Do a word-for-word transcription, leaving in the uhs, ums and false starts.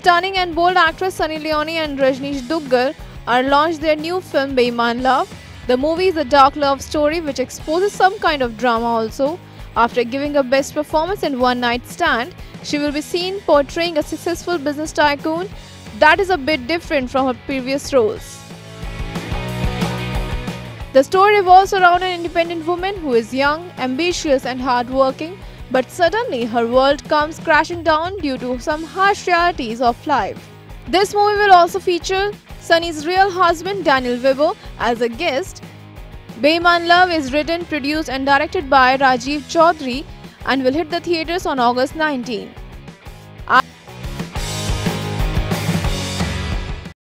Stunning and bold actress Sunny Leone and Rajneesh Duggal are launched their new film Beimaan Love. The movie is a dark love story which exposes some kind of drama also. After giving her best performance in One Night Stand, she will be seen portraying a successful business tycoon that is a bit different from her previous roles. The story revolves around an independent woman who is young, ambitious and hardworking, but suddenly her world comes crashing down due to some harsh realities of life. This movie will also feature Sunny's real husband Daniel Weber as a guest. Beimaan Love is written, produced and directed by Rajiv Chaudhary and will hit the theatres on August nineteenth.